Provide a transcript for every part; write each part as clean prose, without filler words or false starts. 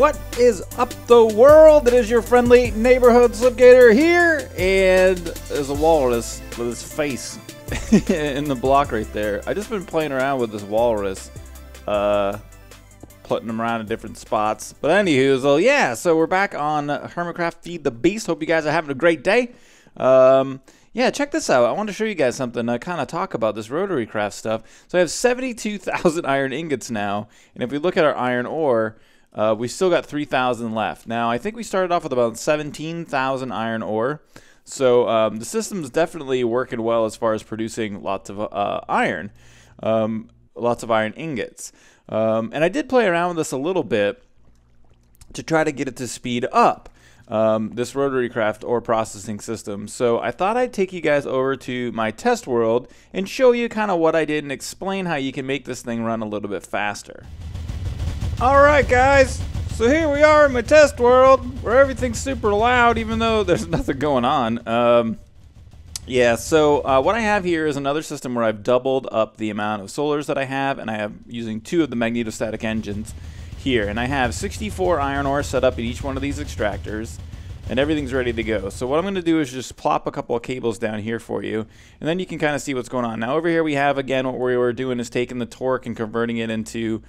What is up the world? It is your friendly neighborhood Slipgator here, and there's a walrus with his face in the block right there. I just been playing around with this walrus, putting them around in different spots. But anywho, so yeah, so we're back on Hermitcraft Feed the Beast. Hope you guys are having a great day. Yeah, check this out. I want to show you guys something. I kind of talk about this Rotarycraft stuff. So I have 72,000 iron ingots now, and if we look at our iron ore, we still got 3,000 left. Now, I think we started off with about 17,000 iron ore. So the system's definitely working well as far as producing lots of iron, lots of iron ingots. And I did play around with this a little bit to try to get it to speed up. This Rotarycraft ore processing system. So I thought I'd take you guys over to my test world and show you kind of what I did and explain how you can make this thing run a little bit faster. Alright guys, so here we are in my test world where everything's super loud even though there's nothing going on. Yeah, so what I have here is another system where I've doubled up the amount of solars that I have, and I am using two of the magnetostatic engines here, and I have 64 iron ore set up in each one of these extractors, and everything's ready to go. So what I'm going to do is just plop a couple of cables down here for you, and then you can kind of see what's going on. Now over here we have, again, what we were doing is taking the torque and converting it into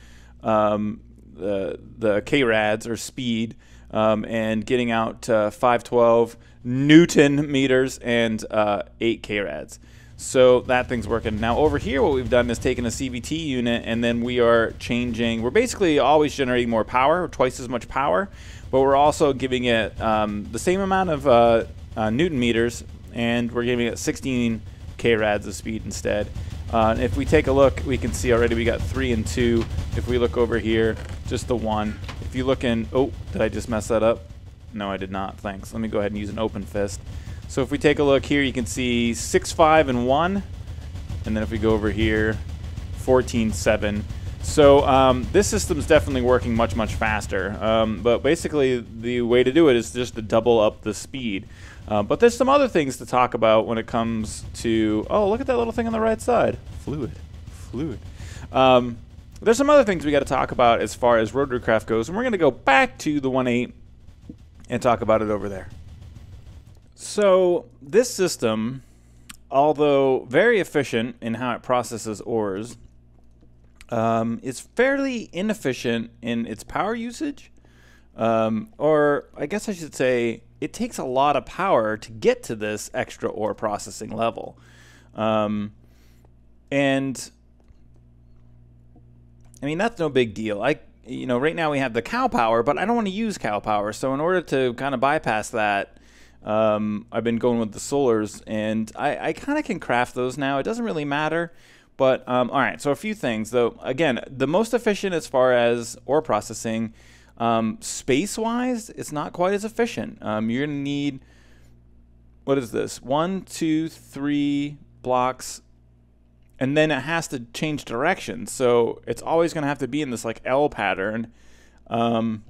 the KRADs, or speed, and getting out 512 Newton meters and 8 KRADs. So that thing's working. Now over here what we've done is taken a CVT unit, and then we are changing, we're basically always generating more power, twice as much power, but we're also giving it the same amount of Newton meters, and we're giving it 16 KRADs of speed instead. If we take a look, we can see already we got 3 and 2. If we look over here, just the 1. If you look in, oh, did I just mess that up? No, I did not, thanks. Let me go ahead and use an open fist. So if we take a look here, you can see 6, 5, and 1. And then if we go over here, 14, 7. So this system's definitely working much, much faster. But basically, the way to do it is just to double up the speed. But there's some other things to talk about when it comes to... Oh, look at that little thing on the right side. Fluid. Fluid. There's some other things we got to talk about as far as Rotarycraft goes. And we're going to go back to the 1.8 and talk about it over there. So this system, although very efficient in how it processes ores, is fairly inefficient in its power usage. Or I guess I should say it takes a lot of power to get to this extra ore processing level. And I mean, that's no big deal. You know, right now we have the cow power, but I don't want to use cow power. So in order to kind of bypass that, I've been going with the solars, and I kind of can craft those now. It doesn't really matter, but all right. So a few things, though. Again, the most efficient as far as ore processing, space-wise, it's not quite as efficient. You're gonna need, what is this? 1, 2, 3 blocks, and then it has to change direction. So it's always gonna have to be in this like L pattern. And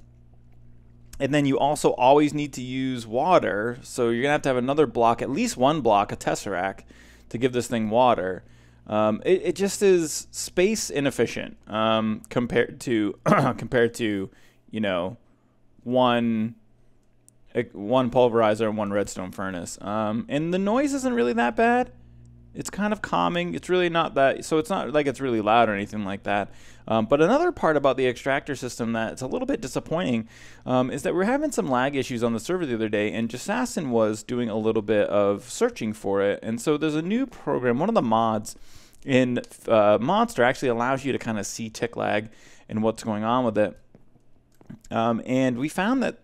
then you also always need to use water, so you're gonna have to have another block, at least one block, a tesseract, to give this thing water. It just is space inefficient compared to you know, one pulverizer and one redstone furnace. And the noise isn't really that bad. It's kind of calming. It's really not that, so it's not like it's really loud or anything like that. But another part about the extractor system that's a little bit disappointing is that we're having some lag issues on the server the other day, and Jassassin was doing a little bit of searching for it. And so there's a new program, one of the mods in Monster actually allows you to kind of see tick lag and what's going on with it. And we found that,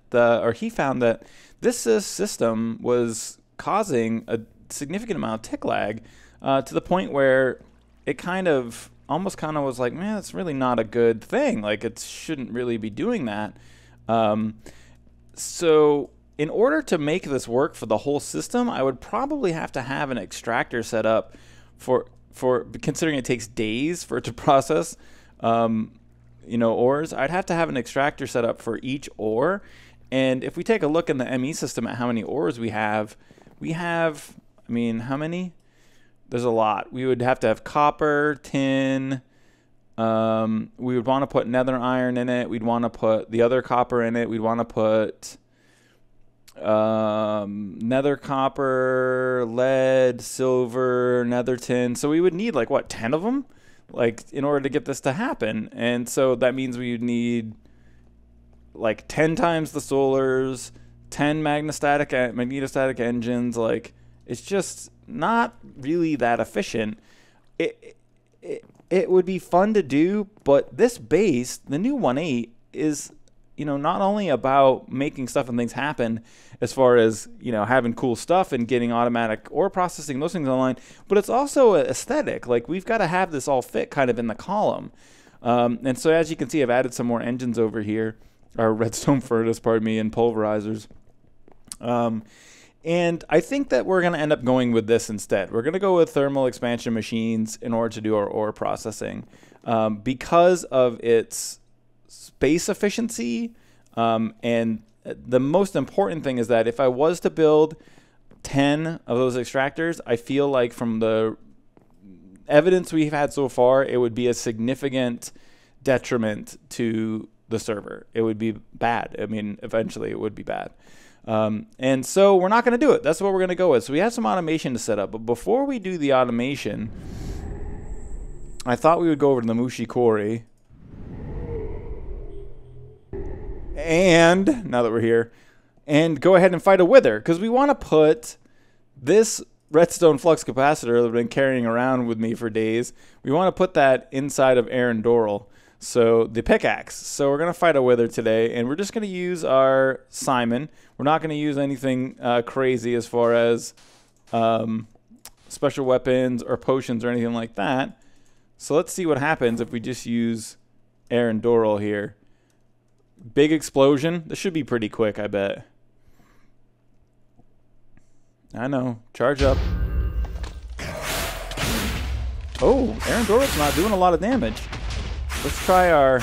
he found that this system was causing a significant amount of tick lag to the point where it kind of almost was like, man, that's really not a good thing. Like, it shouldn't really be doing that. So in order to make this work for the whole system, I would probably have to have an extractor set up for considering it takes days for it to process, you know, ores. I'd have to have an extractor set up for each ore. And if we take a look in the ME system at how many ores we have, I mean, how many? There's a lot. We would have to have copper, tin, We would want to put nether iron in it. We'd want to put the other copper in it. We'd want to put nether copper, lead, silver, nether tin. So we would need like what, 10 of them, like, in order to get this to happen. And so that means we would need like 10 times the solars, 10 magnetostatic engines. Like, it's just not really that efficient. It would be fun to do, but this base, the new 1.8, is, you know, not only about making stuff and things happen as far as, you know, having cool stuff and getting automatic ore processing, those things online, but it's also aesthetic. Like, we've got to have this all fit kind of in the column. And so as you can see, I've added some more engines over here, or redstone furnace, pardon me, and pulverizers. And I think that we're going to end up going with this instead. We're going to go with thermal expansion machines in order to do our ore processing, because of its space efficiency. And the most important thing is that if I was to build 10 of those extractors, I feel like from the evidence we've had so far, it would be a significant detriment to the server. It would be bad. I mean, eventually it would be bad. And so we're not going to do it. That's what we're going to go with. So we have some automation to set up, but before we do the automation, I thought we would go over to the Mushi Quarry. And now that we're here, and go ahead and fight a wither, because we want to put this redstone flux capacitor that I've been carrying around with me for days. We want to put that inside of Aaron Doral. So the pickaxe. So we're going to fight a wither today, and we're just going to use our Simon. We're not going to use anything crazy as far as special weapons or potions or anything like that. So let's see what happens if we just use Aaron Doral here. Big explosion. This should be pretty quick, I bet. I know. Charge up. Oh, Aaron Doral's not doing a lot of damage. Let's try our...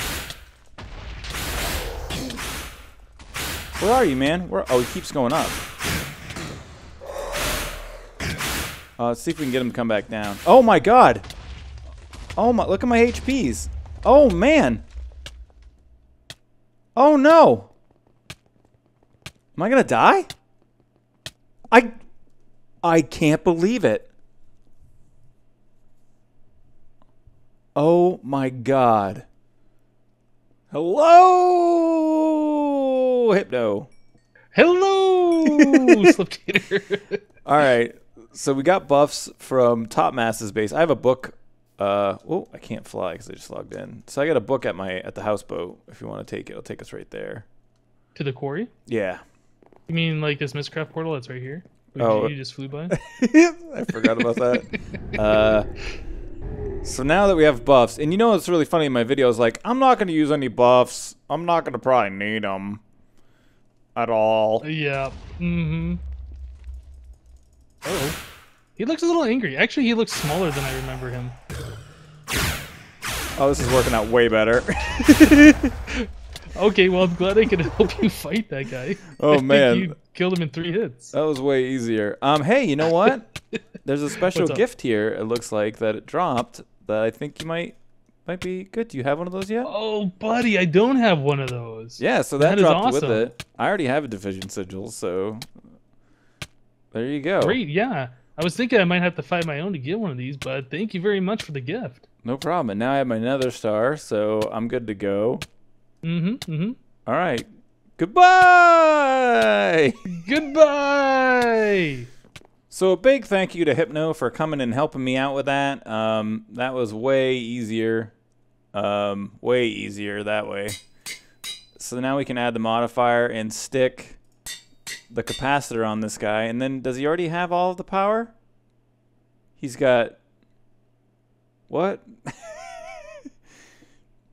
Where are you, man? Where? Oh, he keeps going up. Let's see if we can get him to come back down. Oh my god! Oh my, look at my HPs. Oh man! Oh no! Am I gonna die? I can't believe it. Oh my god. Hello, Hypno. Hello, Slipgator. All right. So we got buffs from Top Mass's base. I have a book. Oh, I can't fly because I just logged in. So I got a book at the houseboat. If you want to take it, it'll take us right there. To the quarry? Yeah. You mean like this Mistcraft portal that's right here? Oh. You just flew by? I forgot about that. So now that we have buffs, and you know what's really funny in my videos, like, I'm not going to use any buffs. I'm not going to probably need them at all. Yeah. Mm-hmm. Oh. He looks a little angry. Actually, he looks smaller than I remember him. Oh, this is working out way better. Okay, well, I'm glad I could help you fight that guy. Oh, man. You killed him in 3 hits. That was way easier. Hey, you know what? There's a special gift here, it looks like, that it dropped. That I think you might be good. Do you have one of those yet? Oh, buddy, I don't have one of those. Yeah, so that dropped awesome. With it. I already have a division sigil, so there you go. Great, yeah. I was thinking I might have to find my own to get one of these, but thank you very much for the gift. No problem. And now I have my nether star, so I'm good to go. Mm-hmm. Mm-hmm. All right. Goodbye. Goodbye. So a big thank you to Hypno for coming and helping me out with that. That was way easier. Way easier that way. So now we can add the modifier and stick the capacitor on this guy. And then does he already have all of the power? He's got... What?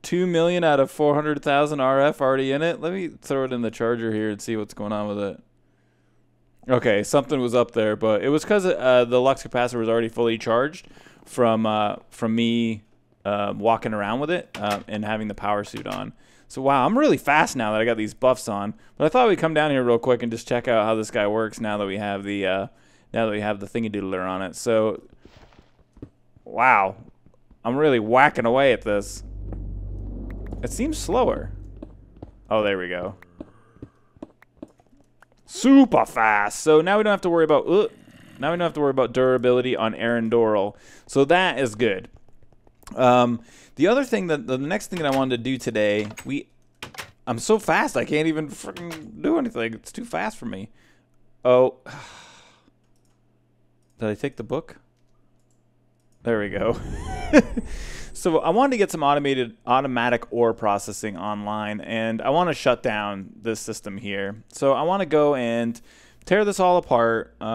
2 million out of 400,000 RF already in it. Let me throw it in the charger here and see what's going on with it. Okay, something was up there, but it was because the Lux capacitor was already fully charged from me walking around with it and having the power suit on. So, wow, I'm really fast now that I got these buffs on. But I thought we'd come down here real quick and just check out how this guy works now that we have the thingy-doodler on it. So, wow, I'm really whacking away at this. It seems slower. Oh, there we go. Super fast. So now we don't have to worry about durability on Aaron Doral. So that is good. The other thing that the next thing that I wanted to do today, I'm so fast I can't even freaking do anything. It's too fast for me. Oh. Did I take the book? There we go. So I wanted to get some automatic ore processing online, and I want to shut down this system here. So I want to go and tear this all apart. We're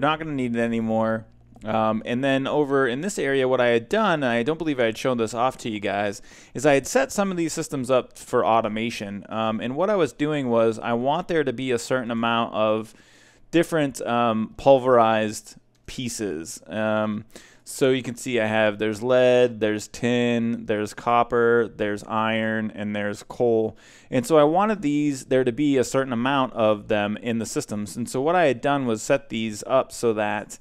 not going to need it anymore. And then over in this area, what I had done, and I don't believe I had shown this off to you guys, is I had set some of these systems up for automation. And what I was doing was I want there to be a certain amount of different pulverized pieces. So you can see I have, there's lead, there's tin, there's copper, there's iron, and there's coal. And so I wanted these, there to be a certain amount of them in the systems. And so what I had done was set these up so that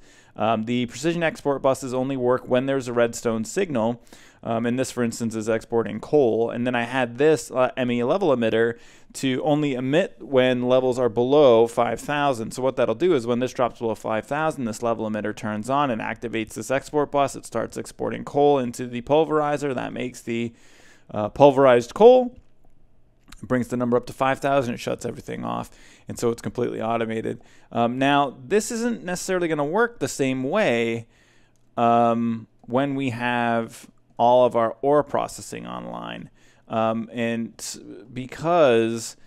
the precision export buses only work when there's a redstone signal. And this, for instance, is exporting coal. And then I had this ME level emitter to only emit when levels are below 5,000. So what that'll do is when this drops below 5,000, this level emitter turns on and activates this export bus. It starts exporting coal into the pulverizer. That makes the pulverized coal. It brings the number up to 5,000. It shuts everything off. And so it's completely automated. Now, this isn't necessarily going to work the same way when we have all of our ore processing online. And because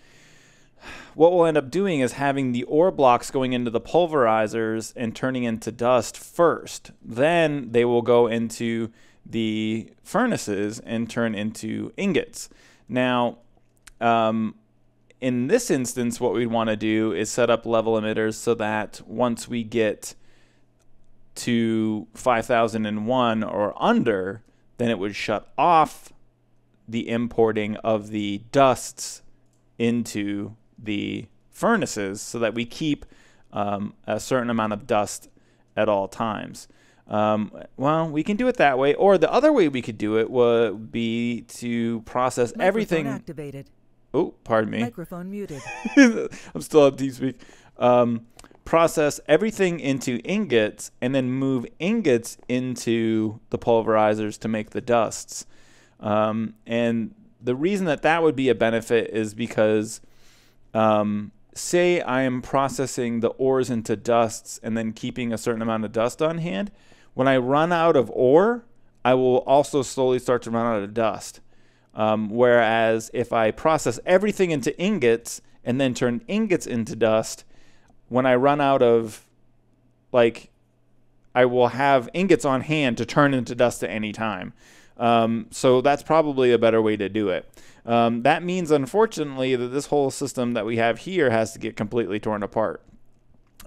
what we'll end up doing is having the ore blocks going into the pulverizers and turning into dust first. Then they will go into the furnaces and turn into ingots. Now, in this instance, what we'd want to do is set up level emitters so that once we get to 5,001 or under, then it would shut off the importing of the dusts into the furnaces so that we keep a certain amount of dust at all times. Well, we can do it that way, or the other way we could do it would be to process everything. Activated. Oh, pardon me. Microphone muted. I'm still up deep speak. Process everything into ingots and then move ingots into the pulverizers to make the dusts. And the reason that that would be a benefit is because say I am processing the ores into dusts and then keeping a certain amount of dust on hand, when I run out of ore, I will also slowly start to run out of dust. Whereas if I process everything into ingots and then turn ingots into dust, when I run out of, like, I will have ingots on hand to turn into dust at any time. So that's probably a better way to do it. That means, unfortunately, that this whole system that we have here has to get completely torn apart.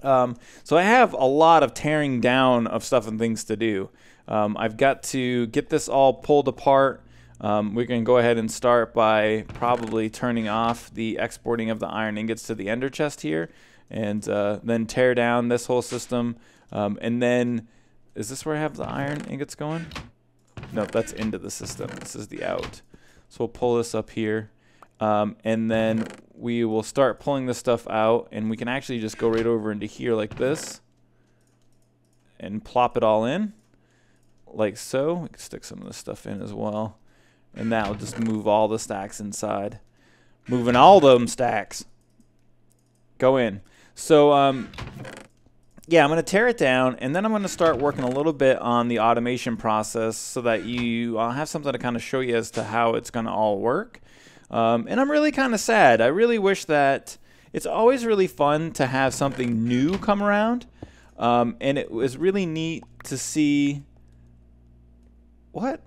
So I have a lot of tearing down of stuff and things to do. I've got to get this all pulled apart. We can go ahead and start by probably turning off the exporting of the iron ingots to the ender chest here. And then tear down this whole system. And then, is this where I have the iron ingots going? No, that's into the system. This is the out. So we'll pull this up here. And then we will start pulling this stuff out. And we can actually just go right over into here like this. And plop it all in. Like so. We can stick some of this stuff in as well. And that will just move all the stacks inside. Moving all them stacks. Go in. So, yeah, I'm going to tear it down, and then I'm going to start working a little bit on the automation process so that I'll have something to kind of show you as to how it's going to all work. And I'm really kind of sad. I really wish that it's always really fun to have something new come around, and it was really neat to see. What?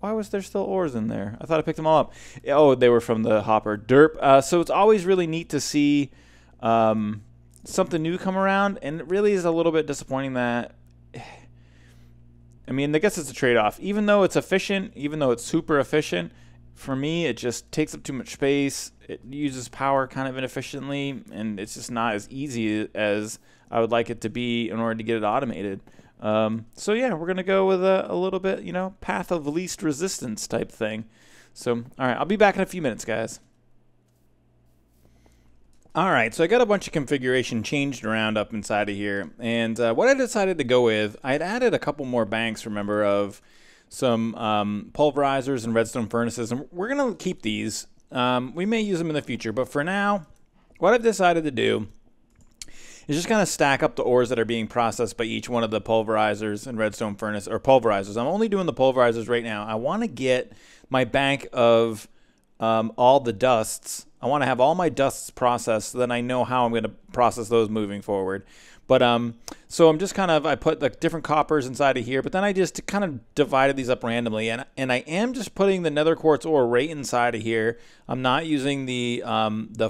Why was there still ores in there? I thought I picked them all up. Oh, they were from the hopper. Derp. So it's always really neat to see something new come around, and it really is a little bit disappointing that, I mean, I guess it's a trade-off. Even though it's efficient, even though it's super efficient, for me it just takes up too much space. It uses power kind of inefficiently, and it's just not as easy as I would like it to be in order to get it automated. So yeah, we're gonna go with a little bit, you know, path of least resistance type thing. So all right, I'll be back in a few minutes, guys. All right, so I got a bunch of configuration changed around up inside of here, and what I decided to go with, I had added a couple more banks, remember, of some pulverizers and redstone furnaces, and we're gonna keep these. We may use them in the future, but for now, what I've decided to do is just kind of stack up the ores that are being processed by each one of the pulverizers and redstone furnace, or pulverizers. I'm only doing the pulverizers right now. I want to get my bank of all the dusts. I want to have all my dusts processed so then I know how I'm going to process those moving forward. But so I'm just kind of, I put the different coppers inside of here, but then I just kind of divided these up randomly, and I am just putting the nether quartz ore right inside of here. I'm not using the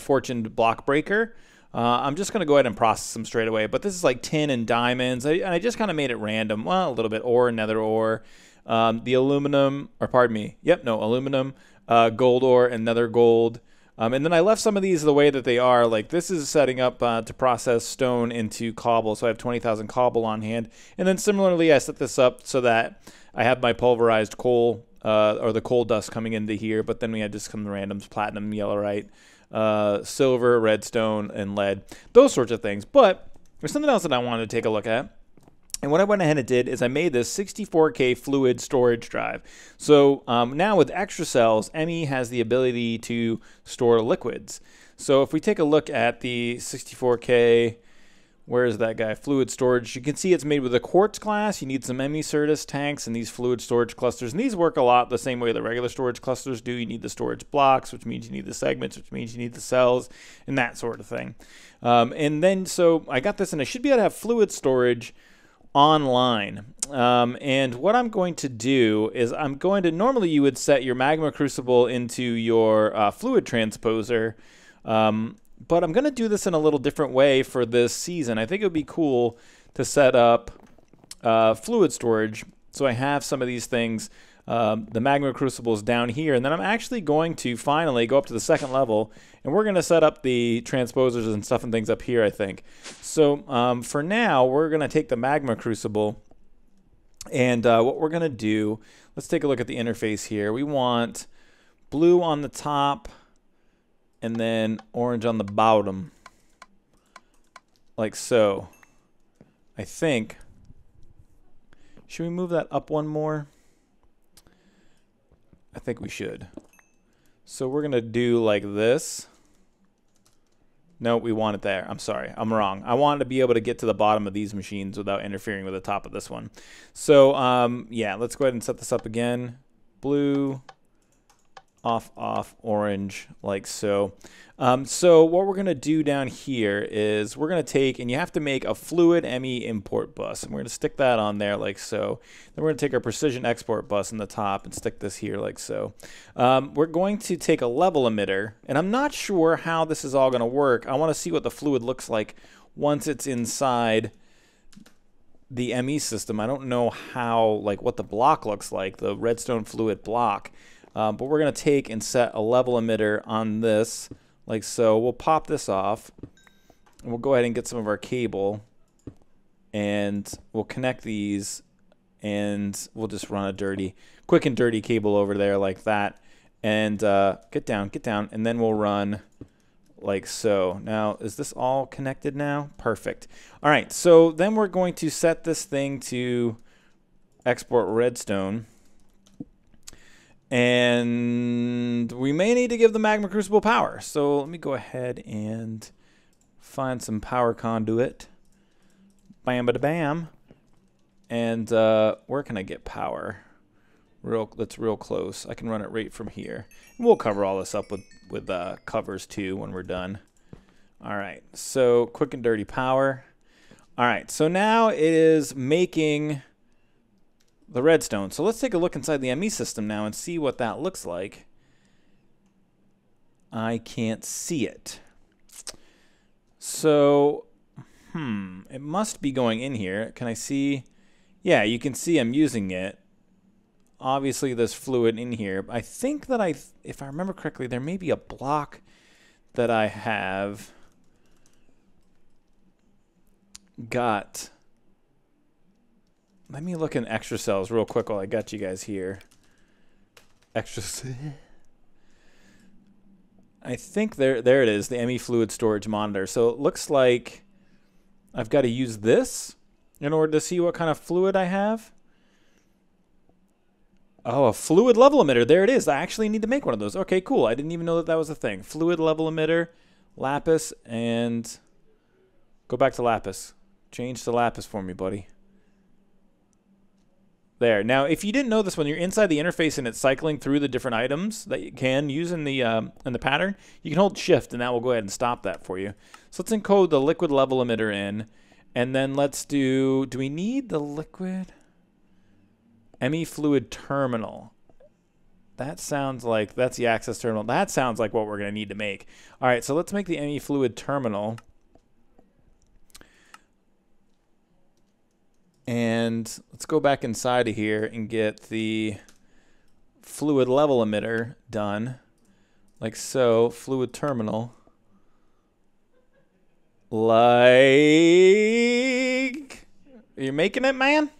fortuned block breaker. I'm just going to go ahead and process them straight away, but this is like tin and diamonds, and I just kind of made it random. Well, a little bit ore, nether ore, the aluminum, or pardon me, yep, no, aluminum, gold ore, and nether gold. And then I left some of these the way that they are. Like this is setting up to process stone into cobble. So I have 20,000 cobble on hand. And then similarly, I set this up so that I have my pulverized coal or the coal dust coming into here. But then we had just some randoms, platinum, yellowite, silver, redstone, and lead. Those sorts of things. But there's something else that I wanted to take a look at. And what I went ahead and did is I made this 64K fluid storage drive. So now with Extra Cells, ME has the ability to store liquids. So if we take a look at the 64K, where is that guy? Fluid storage. You can see it's made with a quartz glass. You need some ME Certus tanks and these fluid storage clusters. And these work a lot the same way the regular storage clusters do. You need the storage blocks, which means you need the segments, which means you need the cells, and that sort of thing. And then, so I got this, and I should be able to have fluid storage online. And what I'm going to do is I'm going to, normally you would set your magma crucible into your fluid transposer, but I'm going to do this in a little different way for this season. I think it would be cool to set up fluid storage. So I have some of these things, the magma crucible is down here, and then I'm actually going to finally go up to the second level, and we're going to set up the transposers and stuff and things up here, I think. So for now, we're going to take the magma crucible, and what we're going to do, let's take a look at the interface here. We want blue on the top and then orange on the bottom, like so. I think, should we move that up one more? I think we should. So we're going to do like this. No, we want it there. I'm sorry. I'm wrong. I wanted to be able to get to the bottom of these machines without interfering with the top of this one. So, yeah, let's go ahead and set this up again. Blue, off, off, orange, like so. So what we're going to do down here is we're going to take, and you have to make a fluid ME import bus. And we're going to stick that on there like so. Then we're going to take our precision export bus in the top and stick this here like so. We're going to take a level emitter. And I'm not sure how this is all going to work. I want to see what the fluid looks like once it's inside the ME system. I don't know how, like what the block looks like, the redstone fluid block. But we're going to take and set a level emitter on this. Like so, we'll pop this off, and we'll go ahead and get some of our cable, and we'll connect these, and we'll just run a dirty, quick and dirty cable over there like that, and get down, and then we'll run like so. Now, is this all connected now? Perfect. All right, so then we're going to set this thing to export redstone. And we may need to give the magma crucible power. So let me go ahead and find some power conduit. Bam, bada, bam. And where can I get power? That's real close. I can run it right from here. And we'll cover all this up with covers too when we're done. All right, so quick and dirty power. All right, so now it is making the redstone. So let's take a look inside the ME system now and see what that looks like. I can't see it. So, it must be going in here. Can I see? Yeah, you can see I'm using it. Obviously, there's fluid in here. I think that if I remember correctly, there may be a block that I have got Let me look in Extra Cells real quick while I got you guys here. Extra Cells. I think there it is, the ME fluid storage monitor. So it looks like I've got to use this in order to see what kind of fluid I have. Oh, a fluid level emitter. There it is. I actually need to make one of those. Okay, cool. I didn't even know that that was a thing. Fluid level emitter, lapis, and go back to lapis. Change to lapis for me, buddy. There. Now, if you didn't know this, when you're inside the interface and it's cycling through the different items that you can use in the pattern, you can hold shift and that will go ahead and stop that for you. So let's encode the liquid level emitter in, and then let's do, do we need the liquid? ME fluid terminal. That sounds like, that's the access terminal. That sounds like what we're going to need to make. All right, so let's make the ME fluid terminal. And let's go back inside of here and get the fluid level emitter done. Like so, fluid terminal. Like, you're making it, man?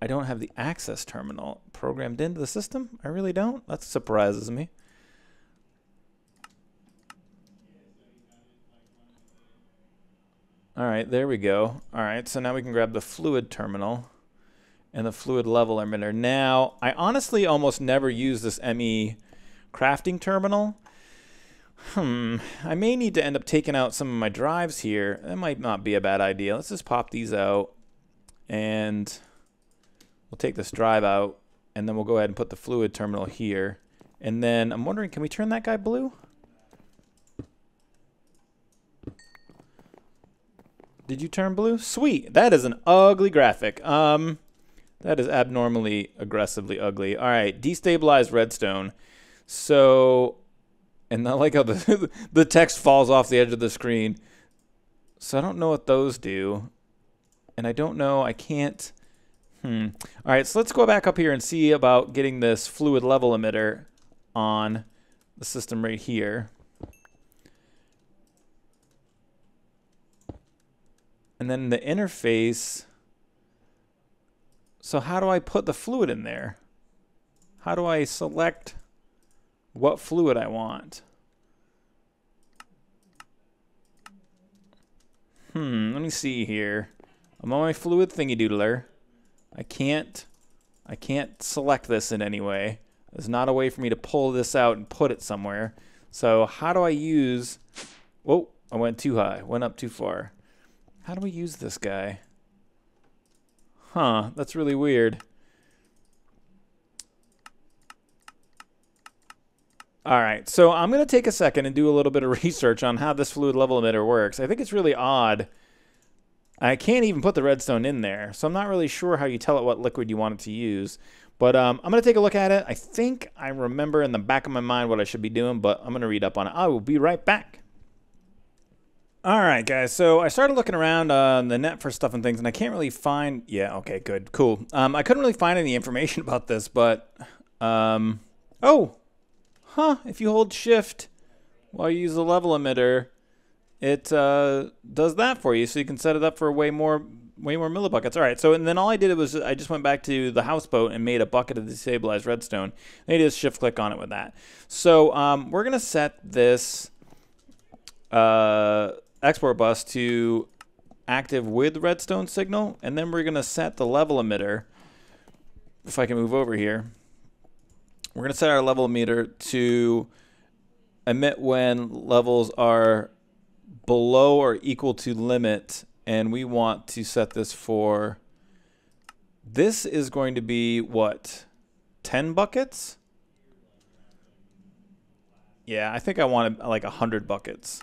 I don't have the access terminal programmed into the system. I really don't. That surprises me. All right, there we go. All right, so now we can grab the fluid terminal and the fluid level emitter. Now, I honestly almost never use this ME crafting terminal. I may need to end up taking out some of my drives here. That might not be a bad idea. Let's just pop these out, and we'll take this drive out, and then we'll go ahead and put the fluid terminal here. And then I'm wondering, can we turn that guy blue? Did you turn blue? Sweet. That is an ugly graphic. That is abnormally aggressively ugly. All right, destabilize redstone. So, and I like how the the text falls off the edge of the screen. So I don't know what those do, and I don't know. I can't. All right, so let's go back up here and see about getting this fluid level emitter on the system right here. And then the interface. So how do I put the fluid in there? How do I select what fluid I want? Let me see here. I'm on my fluid thingy doodler. I can't select this in any way. There's not a way for me to pull this out and put it somewhere. So how do I use, whoa, I went too high, went up too far. How do we use this guy? Huh, that's really weird. All right, so I'm gonna take a second and do a little bit of research on how this fluid level emitter works. I think it's really odd. I can't even put the redstone in there, so I'm not really sure how you tell it what liquid you want it to use. But I'm gonna take a look at it. I think I remember in the back of my mind what I should be doing, but I'm gonna read up on it. I will be right back. All right, guys, so I started looking around on the net for stuff and things, and I can't really find, yeah, okay, good, cool. I couldn't really find any information about this, but, if you hold shift while you use the level emitter, it does that for you, so you can set it up for way more millibuckets. All right, so and then all I did was I just went back to the houseboat and made a bucket of destabilized redstone. And I just shift-click on it with that. So we're gonna set this export bus to active with redstone signal, and then we're gonna set the level emitter, if I can move over here, we're gonna set our level emitter to emit when levels are below or equal to limit, and we want to set this for, this is going to be what, 10 buckets? Yeah, I think I want like 100 buckets.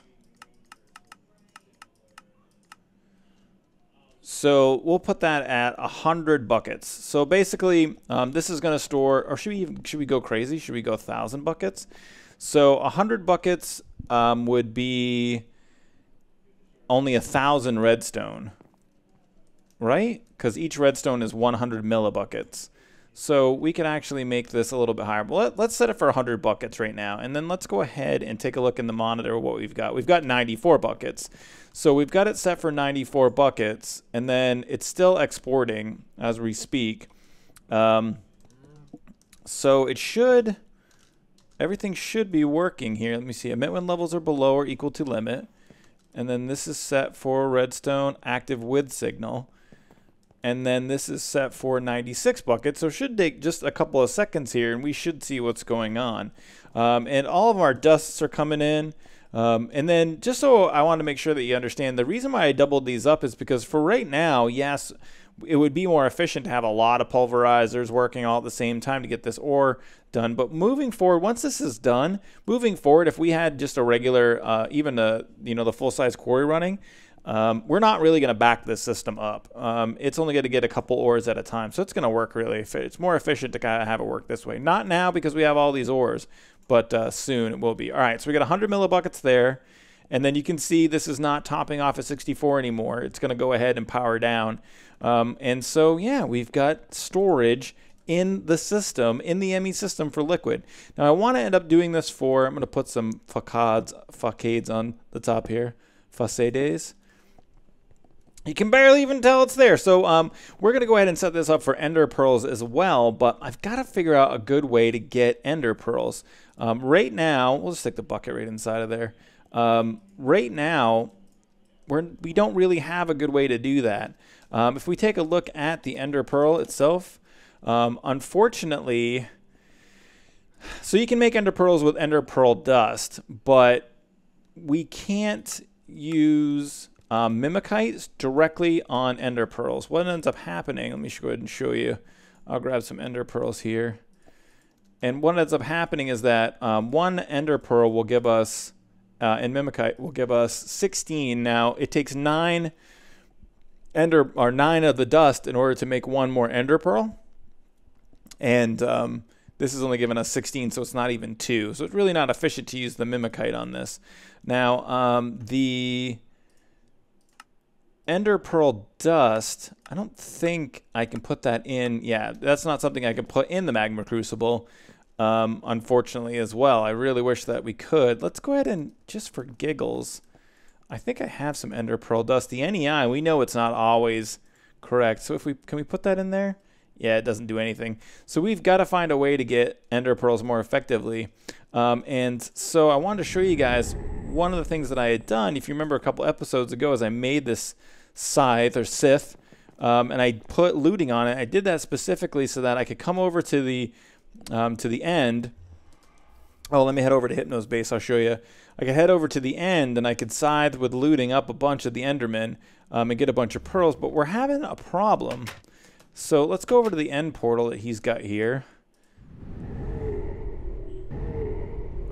So we'll put that at 100 buckets. So basically, this is going to store, or should we go crazy? Should we go 1,000 buckets? So 100 buckets would be only 1,000 redstone, right? Because each redstone is 100 millibuckets. So we can actually make this a little bit higher. But let's set it for 100 buckets right now. And then let's go ahead and take a look in the monitor what we've got. We've got 94 buckets. So we've got it set for 94 buckets. And then it's still exporting as we speak. So it should... Everything should be working here. Let me see. Emit when levels are below or equal to limit. And then this is set for redstone active with signal. And then this is set for 96 buckets. So it should take just a couple of seconds here, and we should see what's going on. And all of our dusts are coming in. And then just so I want to make sure that you understand, the reason why I doubled these up is because for right now, yes, it would be more efficient to have a lot of pulverizers working all at the same time to get this ore done. But moving forward, once this is done, moving forward, if we had just a regular, even a, you know, the full-size quarry running, we're not really going to back this system up. It's only going to get a couple ores at a time. So it's going to work really, it's more efficient to kind of have it work this way. Not now because we have all these ores, but soon it will be. All right, so we got 100 millibuckets there. And then you can see this is not topping off at 64 anymore. It's going to go ahead and power down. And so, yeah, we've got storage in the system, in the ME system for liquid. Now, I want to end up doing this for, I'm going to put some facades on the top here. Facades. You can barely even tell it's there. So we're going to go ahead and set this up for ender pearls as well, but I've got to figure out a good way to get ender pearls. Right now, we'll just stick the bucket right inside of there. Right now, we don't really have a good way to do that. If we take a look at the ender pearl itself, unfortunately, so you can make ender pearls with ender pearl dust, but we can't use mimikites directly on ender pearls. What ends up happening, let me go ahead and show you. I'll grab some ender pearls here. And what ends up happening is that one ender pearl will give us and mimikite will give us 16. Now it takes 9 of the dust in order to make one more ender pearl, and this is only giving us 16, so it's not even 2. So it's really not efficient to use the mimikite on this. Now the ender pearl dust, I don't think I can put that in. Yeah, that's not something I can put in the magma crucible. Unfortunately as well. I really wish that we could. Let's go ahead and just for giggles, I think I have some ender pearl dust. The NEI, we know it's not always correct. So if we, can we put that in there? Yeah, it doesn't do anything. So we've got to find a way to get ender pearls more effectively. And so I wanted to show you guys one of the things that I had done, if you remember a couple episodes ago, is I made this scythe or scythe, and I put looting on it. I did that specifically so that I could come over to the end. Oh, let me head over to Hypno's base. I'll show you. I could head over to the end and I could scythe with looting up a bunch of the Endermen and get a bunch of pearls, but we're having a problem. So let's go over to the end portal that he's got here.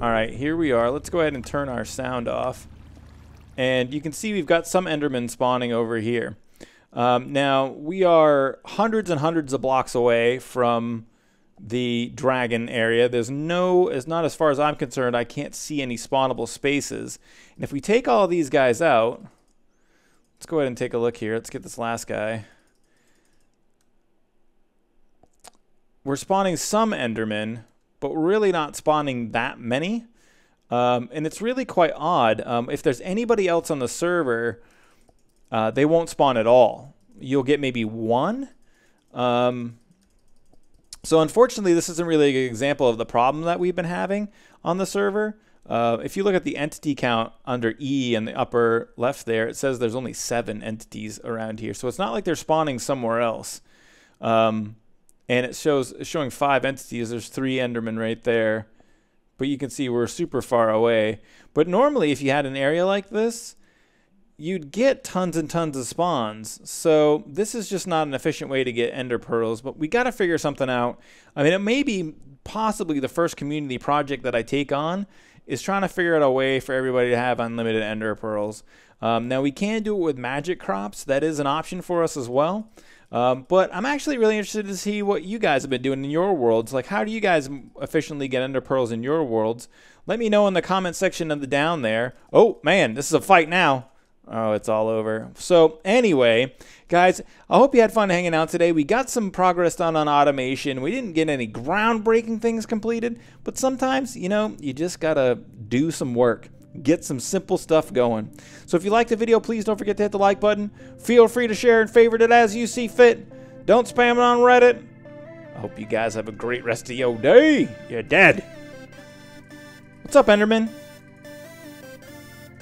All right, here we are. Let's go ahead and turn our sound off. And you can see we've got some Endermen spawning over here. Now, we are hundreds and hundreds of blocks away from the dragon area. There's no, it's not, as far as I'm concerned, I can't see any spawnable spaces. And if we take all of these guys out, let's go ahead and take a look here. Let's get this last guy. We're spawning some Endermen, but we're really not spawning that many. And it's really quite odd. If there's anybody else on the server, they won't spawn at all. You'll get maybe one. So unfortunately, this isn't really a good example of the problem that we've been having on the server. If you look at the entity count under E in the upper left there, it says there's only 7 entities around here. So it's not like they're spawning somewhere else. And it's showing 5 entities. There's 3 Endermen right there. But you can see we're super far away. But normally, if you had an area like this, you'd get tons and tons of spawns. So this is just not an efficient way to get ender pearls, but we got to figure something out. I mean, it may be possibly the first community project that I take on is trying to figure out a way for everybody to have unlimited ender pearls. Now we can do it with magic crops. That is an option for us as well. But I'm actually really interested to see what you guys have been doing in your worlds. Like, how do you guys efficiently get ender pearls in your worlds? Let me know in the comment section down there. Oh man, this is a fight now. Oh, it's all over. So anyway, guys, I hope you had fun hanging out today. We got some progress done on automation. We didn't get any groundbreaking things completed, but sometimes, you know, you just gotta do some work. Get some simple stuff going. So if you liked the video, please don't forget to hit the like button. Feel free to share and favorite it as you see fit. Don't spam it on Reddit. I hope you guys have a great rest of your day. You're dead. What's up, Enderman?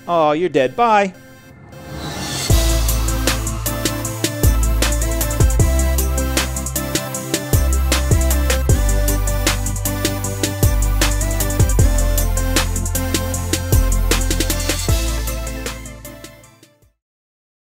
Oh, you're dead. Bye.